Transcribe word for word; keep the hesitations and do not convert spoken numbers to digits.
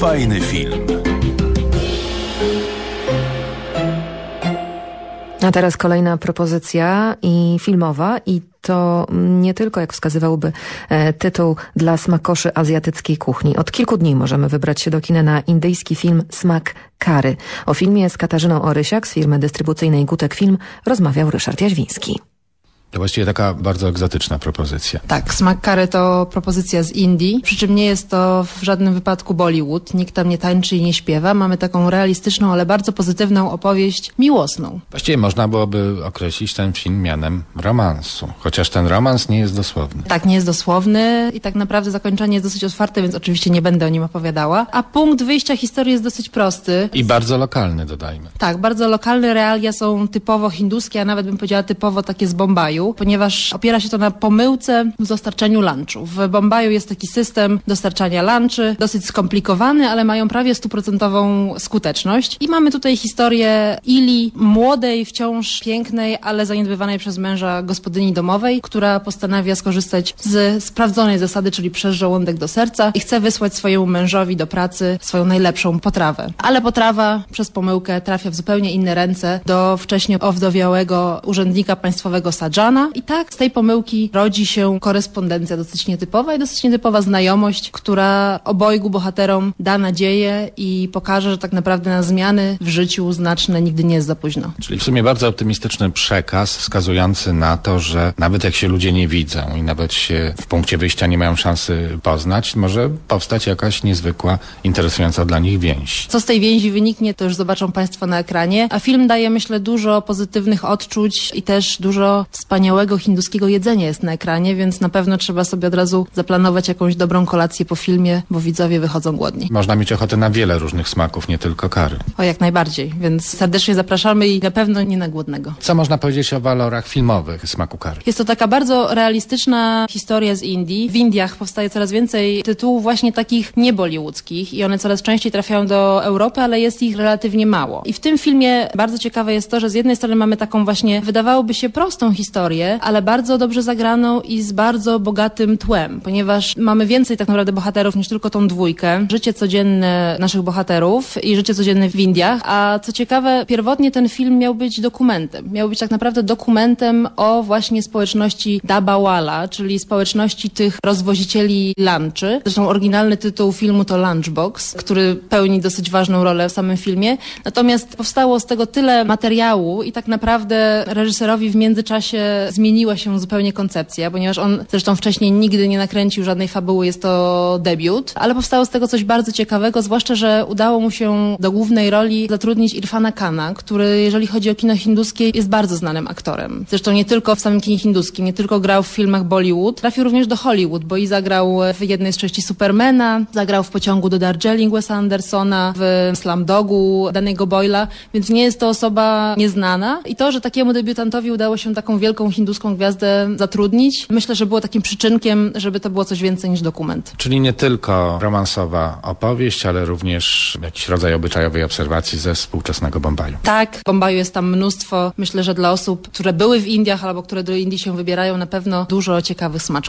Fajny film. A teraz kolejna propozycja i filmowa i to nie tylko, jak wskazywałby e, tytuł, dla smakoszy azjatyckiej kuchni. Od kilku dni możemy wybrać się do kina na indyjski film Smak Curry. O filmie z Katarzyną Orysiak z firmy dystrybucyjnej Gutek Film rozmawiał Ryszard Jaźwiński. To właściwie taka bardzo egzotyczna propozycja. Tak, Smak Curry to propozycja z Indii, przy czym nie jest to w żadnym wypadku Bollywood, nikt tam nie tańczy i nie śpiewa. Mamy taką realistyczną, ale bardzo pozytywną opowieść miłosną. Właściwie można byłoby określić ten film mianem romansu, chociaż ten romans nie jest dosłowny. Tak, nie jest dosłowny i tak naprawdę zakończenie jest dosyć otwarte, więc oczywiście nie będę o nim opowiadała. A punkt wyjścia historii jest dosyć prosty. I bardzo lokalny, dodajmy. Tak, bardzo lokalne realia są typowo hinduskie, a nawet bym powiedziała typowo takie z Bombaju, ponieważ opiera się to na pomyłce w dostarczaniu lunchu. W Bombaju jest taki system dostarczania lunchy, dosyć skomplikowany, ale mają prawie stuprocentową skuteczność. I mamy tutaj historię Ili, młodej, wciąż pięknej, ale zaniedbywanej przez męża gospodyni domowej, która postanawia skorzystać z sprawdzonej zasady, czyli przez żołądek do serca i chce wysłać swojemu mężowi do pracy swoją najlepszą potrawę. Ale potrawa przez pomyłkę trafia w zupełnie inne ręce do wcześniej owdowiałego urzędnika państwowego Sadża. I tak z tej pomyłki rodzi się korespondencja dosyć nietypowa i dosyć nietypowa znajomość, która obojgu bohaterom da nadzieję i pokaże, że tak naprawdę na zmiany w życiu znaczne nigdy nie jest za późno. Czyli w sumie bardzo optymistyczny przekaz wskazujący na to, że nawet jak się ludzie nie widzą i nawet się w punkcie wyjścia nie mają szansy poznać, może powstać jakaś niezwykła, interesująca dla nich więź. Co z tej więzi wyniknie, to już zobaczą Państwo na ekranie, a film daje, myślę, dużo pozytywnych odczuć i też dużo wspaniałych Wspaniałego hinduskiego jedzenia jest na ekranie, więc na pewno trzeba sobie od razu zaplanować jakąś dobrą kolację po filmie, bo widzowie wychodzą głodni. Można mieć ochotę na wiele różnych smaków, nie tylko curry. O, jak najbardziej, więc serdecznie zapraszamy i na pewno nie na głodnego. Co można powiedzieć o walorach filmowych Smaku Curry? Jest to taka bardzo realistyczna historia z Indii. W Indiach powstaje coraz więcej tytułów właśnie takich niebollywoodskich i one coraz częściej trafiają do Europy, ale jest ich relatywnie mało. I w tym filmie bardzo ciekawe jest to, że z jednej strony mamy taką właśnie, wydawałoby się prostą historię, ale bardzo dobrze zagraną i z bardzo bogatym tłem, ponieważ mamy więcej tak naprawdę bohaterów niż tylko tą dwójkę. Życie codzienne naszych bohaterów i życie codzienne w Indiach, a co ciekawe, pierwotnie ten film miał być dokumentem. Miał być tak naprawdę dokumentem o właśnie społeczności Dabawala, czyli społeczności tych rozwozicieli lunchy. Zresztą oryginalny tytuł filmu to Lunchbox, który pełni dosyć ważną rolę w samym filmie. Natomiast powstało z tego tyle materiału i tak naprawdę reżyserowi w międzyczasie zmieniła się zupełnie koncepcja, ponieważ on zresztą wcześniej nigdy nie nakręcił żadnej fabuły, jest to debiut, ale powstało z tego coś bardzo ciekawego, zwłaszcza, że udało mu się do głównej roli zatrudnić Irfana Khana, który jeżeli chodzi o kino hinduskie jest bardzo znanym aktorem. Zresztą nie tylko w samym kinie hinduskim, nie tylko grał w filmach Bollywood, trafił również do Hollywood, bo i zagrał w jednej z części Supermana, zagrał w Pociągu do Darjeeling Wesa Andersona, w Slumdogu Danny'ego Boyla, więc nie jest to osoba nieznana i to, że takiemu debiutantowi udało się taką wielką hinduską gwiazdę zatrudnić. Myślę, że było takim przyczynkiem, żeby to było coś więcej niż dokument. Czyli nie tylko romansowa opowieść, ale również jakiś rodzaj obyczajowej obserwacji ze współczesnego Bombaju. Tak, w Bombaju jest tam mnóstwo. Myślę, że dla osób, które były w Indiach albo które do Indii się wybierają, na pewno dużo ciekawych smaczków.